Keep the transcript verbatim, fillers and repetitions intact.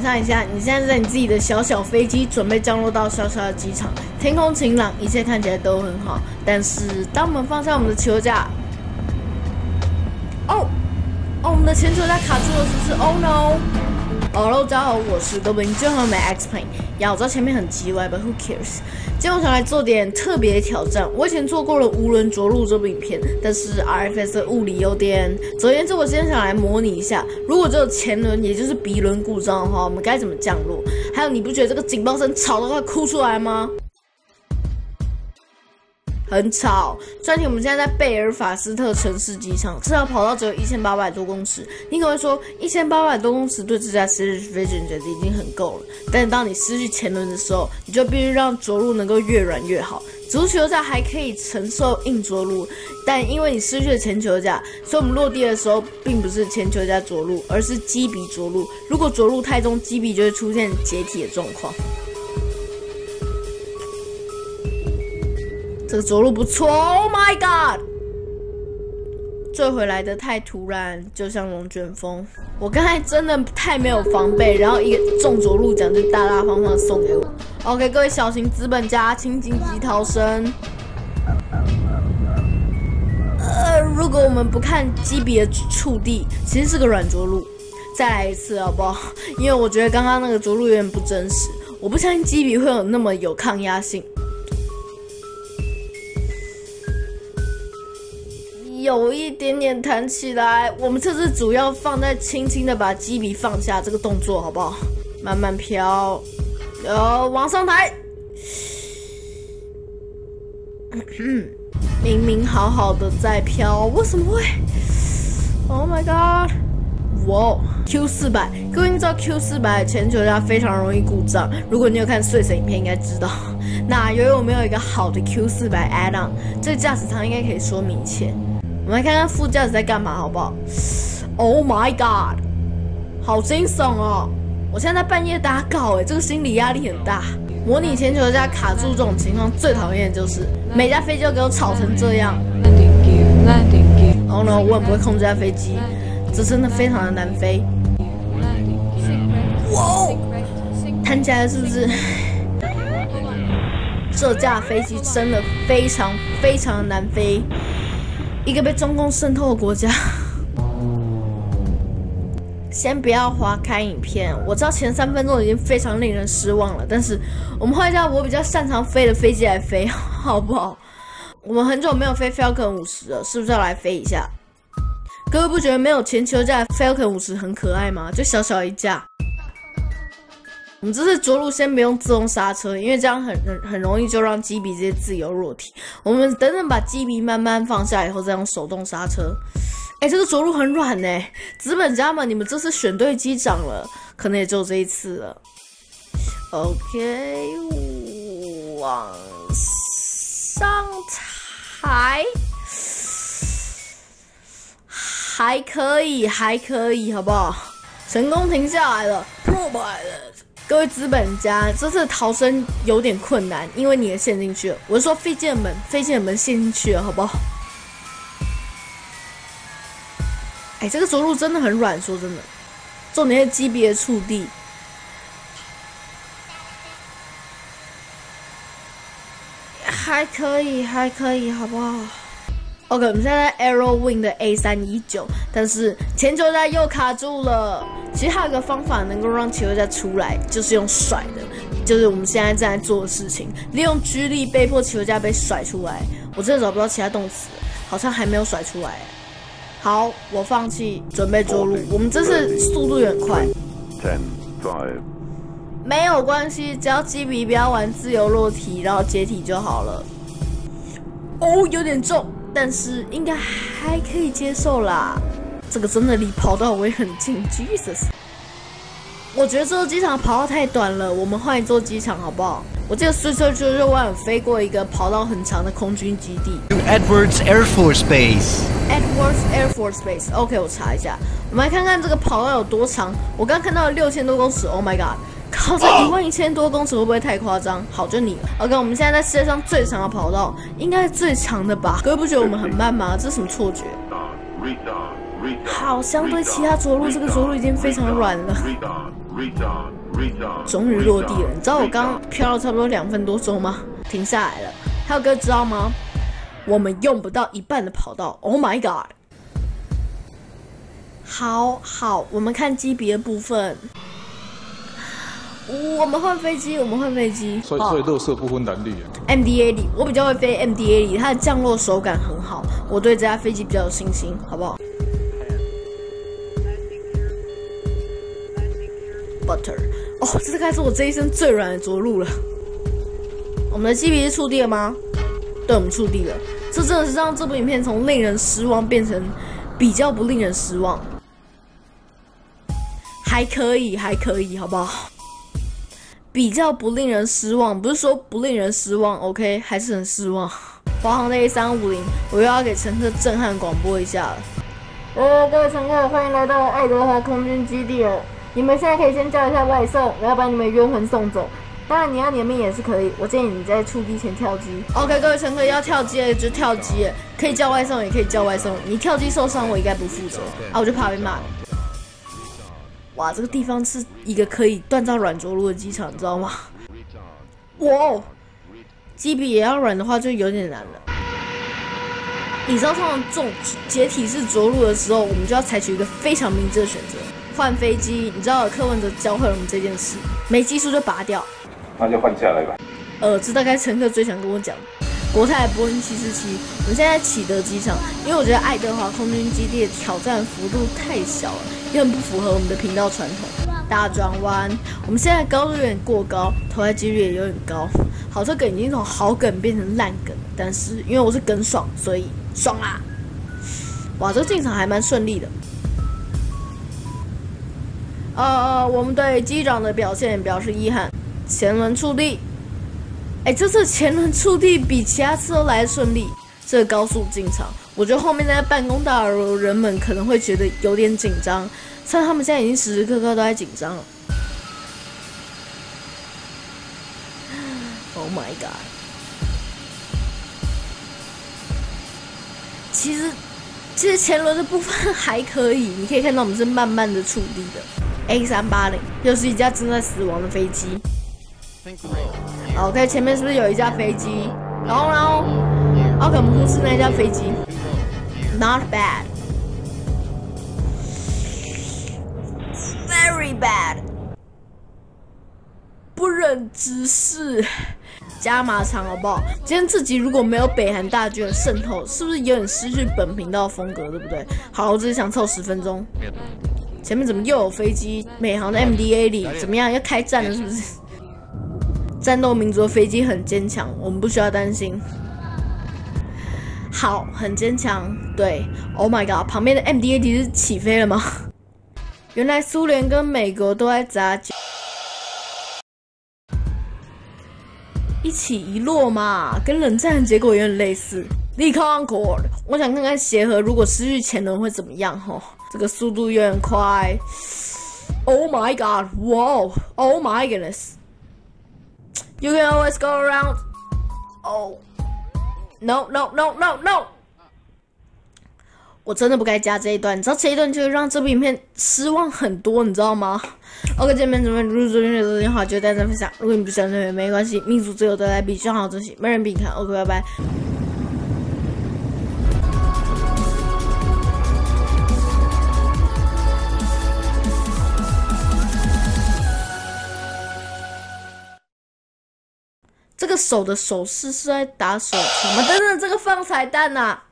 想象一下，你现在在你自己的小小飞机准备降落到小小的机场，天空晴朗，一切看起来都很好。但是，当我们放下我们的球架，哦，哦，我们的前球架卡住了，是不是 ？Oh no！ Hello， 大家好，我是豆兵，今天我们 X Plane。呀，我知道前面很叽歪 ，but who cares？ 今天我想来做点特别挑战。我以前做过了无人着陆这部影片，但是 R F S 的物理有点……总而言之，我今天想来模拟一下，如果只有前轮，也就是鼻轮故障的话，我们该怎么降落？还有，你不觉得这个警报声吵到快哭出来吗？很吵，暂停。我们现在在贝尔法斯特城市机场，这条跑道只有一千八百多公尺。你可能会说，一千八百多公尺对这架 Cirrus Vision 觉得已经很够了，但是当你失去前轮的时候，你就必须让着陆能够越软越好。主球架还可以承受硬着陆，但因为你失去了前球架，所以我们落地的时候并不是前球架着陆，而是机鼻着陆。如果着陆太重，机鼻就会出现解体的状况。 这个着陆不错 ，Oh my god！ 坠回来的太突然，就像龙卷风。我刚才真的太没有防备，然后一个重着陆奖就大大方方送给我。OK， 各位小型资本家，请紧急逃生。呃，如果我们不看机鼻的触地，其实是个软着陆。再来一次好不好？因为我觉得刚刚那个着陆有点不真实，我不相信机鼻会有那么有抗压性。 有一点点弹起来，我们这次主要放在轻轻的把机鼻放下这个动作，好不好？慢慢飘，呃，往上抬。明明好好的在飘，为什么会 ？Oh my god！ 哇 ，Q 四百，各位你知道 Q 四百前球架非常容易故障，如果你有看碎神影片，应该知道。 那由于我们有一个好的 Q 四百 add on， 这驾驶舱应该可以说明一切。我们来看看副驾驶在干嘛，好不好 ？Oh my god， 好惊悚哦！我现在在半夜打稿，哎，这个心理压力很大。模拟前球架卡住这种情况，最讨厌的就是每架飞机都给我吵成这样。Oh no， 我很不会控制架飞机，这真的非常的难飞。哇，弹起来是不是？ 这架飞机真的非常非常难飞，一个被中共渗透的国家。先不要划开影片，我知道前三分钟已经非常令人失望了，但是我们换一架我比较擅长飞的飞机来飞，好不好？我们很久没有飞 Falcon 五十了，是不是要来飞一下？各位不觉得没有前球架 Falcon 五十很可爱吗？就小小一架。 我们这次着陆先不用自动刹车，因为这样很很很容易就让机鼻直接自由落体。我们等等把机鼻慢慢放下以后，再用手动刹车。哎，这个着陆很软哎、欸，资本家们，你们这次选对机长了，可能也就这一次了。OK， 往上抬，还可以，还可以，好不好？成功停下来了 ，Pro Pilot。 各位资本家，这次逃生有点困难，因为你也陷进去了。我是说飞机的门，飞机的门陷进去了，好不好？哎，这个着陆真的很软，说真的，重点是机鼻的触地。还可以，还可以，好不好 ？OK， 我们现在在 Aero Wing 的 A 三一九， 但是前球架又卡住了。 其实还有一个方法能够让前球架出来，就是用甩的，就是我们现在正在做的事情，利用 G 力被迫前球架被甩出来。我真的找不到其他动词，好像还没有甩出来。好，我放弃，准备着陆。我们这次速度很快，没有关系，只要机鼻不要玩自由落体，然后解体就好了。哦，有点重，但是应该还可以接受啦。 这个真的离跑道我也很近 ，Jesus！ 我觉得这座机场跑道太短了，我们换一座机场好不好？我记得四九九六有飞过一个跑道很长的空军基地 ，Edwards Air Force Base。Edwards Air Force Base，OK，、okay, 我查一下，我们来看看这个跑道有多长。我刚看到了六千多公尺 ，Oh my god！ 靠，这一万一千多公尺会不会太夸张？好，就你了。OK， 我们现在在世界上最长的跑道，应该是最长的吧？各位不觉得我们很慢吗？这是什么错觉？ 好，相对其他着陆，这个着陆已经非常软了。终于落地了。你知道我刚飘了差不多两分多钟吗？停下来了。还有哥知道吗？我们用不到一半的跑道。Oh my god！ 好好，我们看机别部分。 我们换飞机，我们换飞机。所以，所以垃圾不分蓝绿啊。M D A 里，我比较会飞 M D A 里，它的降落手感很好，我对这架飞机比较有信心，好不好 ？Butter， 哦，这大概是我这一生最软的着陆了。我们的机别是触地了吗？对，我们触地了。这真的是让这部影片从令人失望变成比较不令人失望，还可以，还可以，好不好？ 比较不令人失望，不是说不令人失望 ，OK， 还是很失望。华航的 A 三五零， 我又要给乘客震撼广播一下了。呃，各位乘客，欢迎来到爱德华空军基地哦。你们现在可以先叫一下外送，我要把你们冤魂送走。当然你要你的命也是可以，我建议你在触地前跳机。OK， 各位乘客要跳机了就跳机了，可以叫外送也可以叫外送。你跳机受伤，我应该不负责啊，我就怕被骂。 哇，这个地方是一个可以锻造软着陆的机场，你知道吗？哇，机鼻也要软的话就有点难了。你知道，通常重解体式着陆的时候，我们就要采取一个非常明智的选择，换飞机。你知道柯文哲教会了我们这件事，没技术就拔掉，那就换下来吧。呃，这大概乘客最想跟我讲。 国泰波音七四七，我们现在在启德机场，因为我觉得爱德华空军基地的挑战幅度太小了，也很不符合我们的频道传统。大转弯，我们现在高度有点过高，投胎几率也有点高。好，这梗已经从好梗变成烂梗，但是因为我是梗爽，所以爽啦！哇，这个进场还蛮顺利的。呃，我们对机长的表现表示遗憾，前轮触地。 哎，这次前轮触地比其他次都来得顺利。这个高速进场，我觉得后面那些办公大楼人们可能会觉得有点紧张，虽然他们现在已经时时刻刻都在紧张了。Oh my god！ 其实，其实前轮的部分还可以，你可以看到我们是慢慢的触地的。A 三八零又是一架正在死亡的飞机。 OK， 前面是不是有一架飞机？然后，然后 ，OK， 我们忽视那架飞机。Not bad， very bad， 不忍直视。加码场好不好？今天自己如果没有北韩大军的渗透，是不是有点失去本频道风格，对不对？好，我只是想凑十分钟。前面怎么又有飞机？美航的 M D A 里怎么样？要开战了是不是？ 战斗民族的飞机很坚强，我们不需要担心。好，很坚强。对 ，Oh my god， 旁边的 M D A 是起飞了吗？原来苏联跟美国都在砸酒，一起一落嘛，跟冷战的结果有点类似。立刻 encore， 我想看看协和如果失去前轮会怎么样吼，这个速度有点快。Oh my god， wow， Oh my goodness。 You can always go around. Oh, no, no, no, no, no. 我真的不该加这一段，你知道这一段就让这部影片失望很多，你知道吗 ？OK， 这边准备入座，入座的话就带赞分享。如果你不喜欢这边没关系，民主自由得来必须好好珍惜，没人比你看。OK， 拜拜。这个手的手势是在打手枪吗？等等，这个放彩蛋啊！